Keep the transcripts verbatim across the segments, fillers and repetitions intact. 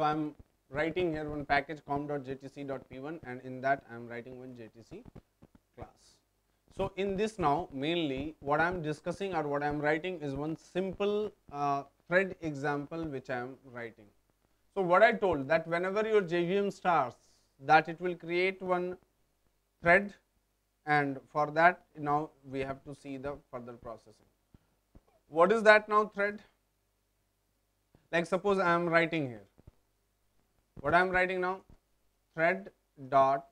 So I am writing here one package com dot j t c dot p one, and in that I am writing one J T C class. So in this now mainly what I am discussing or what I am writing is one simple uh, thread example which I am writing. So what I told that whenever your J V M starts, that it will create one thread, and for that now we have to see the further processing. What is that now thread? Like suppose I am writing here. What I am writing now, thread dot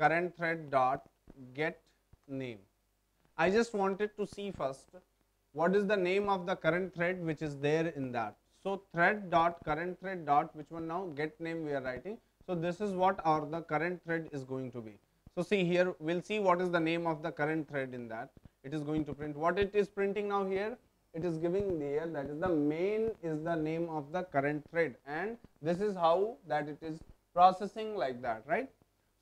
current thread dot get name. I just wanted to see first what is the name of the current thread which is there in that. So thread dot current thread dot which one now, get name we are writing. So this is what our the current thread is going to be. So see here we will see what is the name of the current thread in that. It is going to print what it is printing now here. It is giving there that is the main is the name of the current thread, and this is how that it is processing like that, right.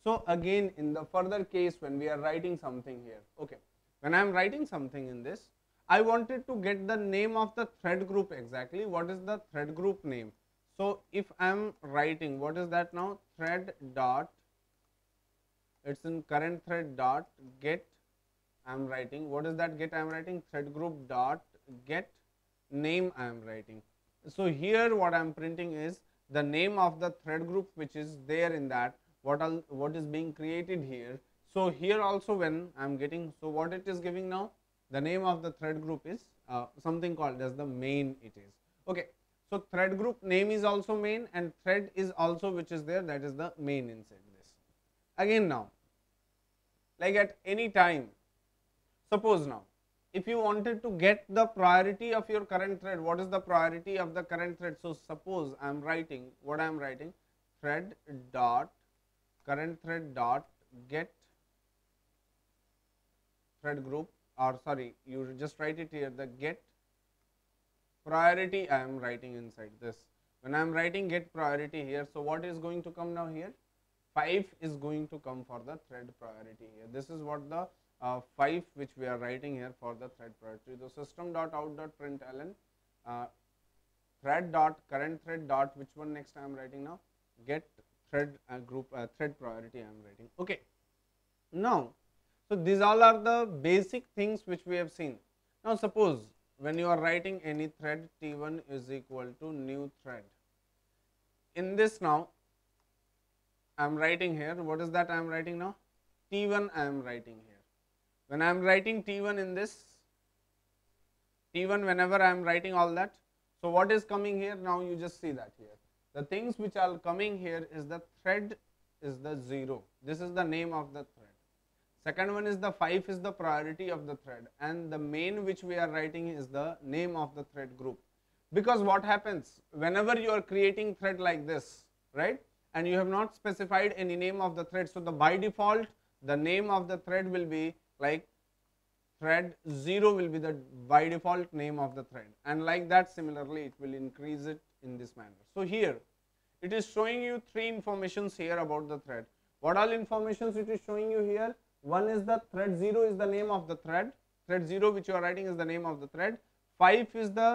So again in the further case when we are writing something here, okay, when I am writing something in this, I wanted to get the name of the thread group exactly, what is the thread group name. So if I am writing, what is that now, thread dot, it is in current thread dot get, I am writing, what is that get I am writing, thread group dot get name I am writing. So here what I am printing is the name of the thread group which is there in that, what all what is being created here. So here also when I am getting, so what it is giving now, the name of the thread group is uh, something called as the main it is, okay. So thread group name is also main, and thread is also which is there, that is the main inside this. Again now, like at any time, suppose now if you wanted to get the priority of your current thread, what is the priority of the current thread? So suppose I am writing, what I am writing, thread dot current thread dot get thread group, or sorry you just write it here, the get priority I am writing inside this. When I am writing get priority here, so what is going to come now here, five is going to come for the thread priority here. This is what the Uh, five which we are writing here for the thread priority. The system dot out dot println uh, thread dot current thread dot which one next I am writing now, get thread uh, group uh, thread priority I am writing, okay. Now so these all are the basic things which we have seen. Now suppose when you are writing any thread T one is equal to new thread, in this now I am writing here, what is that I am writing now, T one I am writing here. When I am writing T one in this, T one whenever I am writing all that, so what is coming here now, you just see that here. The things which are coming here is the thread is the zero, this is the name of the thread. Second one is the five is the priority of the thread, and the main which we are writing is the name of the thread group. Because what happens whenever you are creating thread like this, right, and you have not specified any name of the thread, so the by default the name of the thread will be like thread zero will be the by default name of the thread, and like that similarly it will increase it in this manner. So here it is showing you three informations here about the thread. What all informations it is showing you here? One is the thread zero is the name of the thread, thread zero which you are writing is the name of the thread, five is the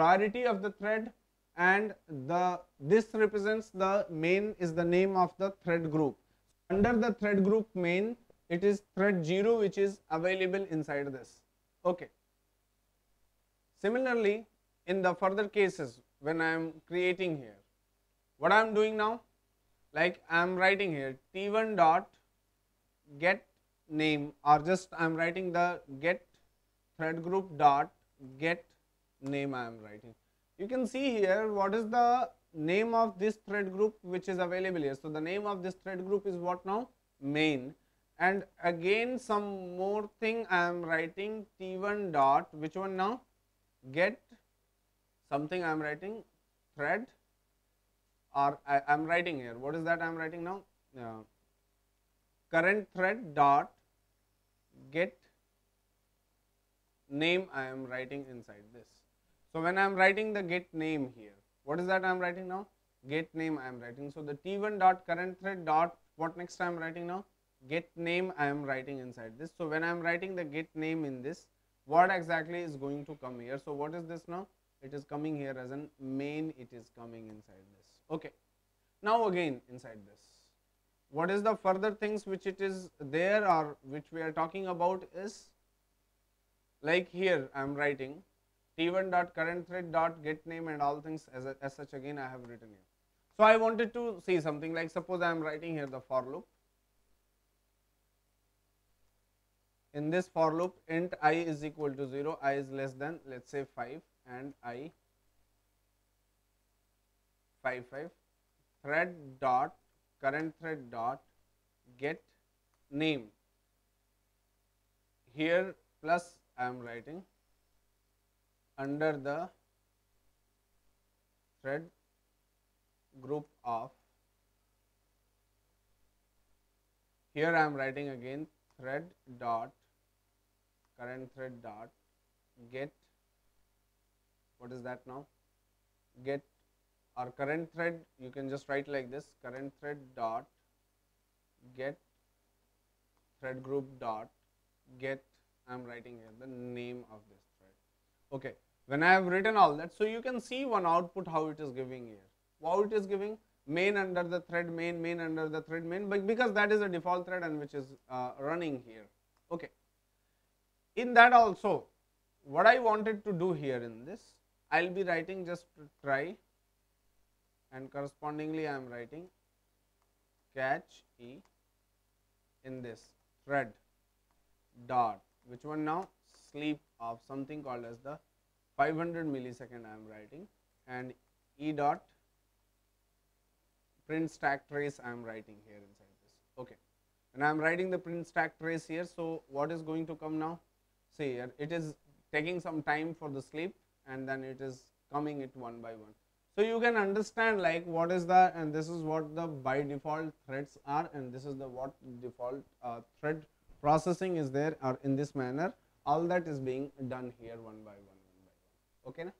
priority of the thread, and the this represents the main is the name of the thread group. Under the thread group main it is thread zero which is available inside this, okay. Similarly in the further cases when I am creating here, what I am doing now, like I am writing here T one dot get name, or just I am writing the get thread group dot get name I am writing. You can see here what is the name of this thread group which is available here. So the name of this thread group is what now, main. And again some more thing I am writing T one dot which one now, get something I am writing thread, or I am writing here, what is that I am writing now, uh, current thread dot get name I am writing inside this. So when I am writing the get name here, what is that I am writing now, get name I am writing. So the T one dot current thread dot what next I am writing now, get name I am writing inside this. So when I am writing the get name in this, what exactly is going to come here? So what is this now? It is coming here as an main, it is coming inside this. Okay. Now again inside this, what is the further things which it is there or which we are talking about is, like here I am writing t one dot current thread dot get name and all things as, a, as such again I have written here. So, I wanted to see something like, suppose I am writing here the for loop. In this for loop int I is equal to zero, I is less than let us say five and I five five thread dot current thread dot get name. Here plus I am writing under the thread group of, here I am writing again thread dot current thread dot get, what is that now, get or current thread, you can just write like this, current thread dot get thread group dot get, I am writing here the name of this thread. Okay. When I have written all that, so you can see one output how it is giving here. How it is giving main under the thread main, main under the thread main, but because that is a default thread and which is uh, running here. Okay. In that also, what I wanted to do here in this, I will be writing just try and correspondingly I am writing catch E in this thread dot, which one now, sleep of something called as the five hundred millisecond I am writing, and E dot print stack trace I am writing here inside this. Okay. And I am writing the print stack trace here. So, what is going to come now? See here, it is taking some time for the sleep and then it is coming it one by one. So, you can understand like what is the, and this is what the by default threads are, and this is the what default uh, thread processing is there, or in this manner all that is being done here one by one. One by one. Okay, na?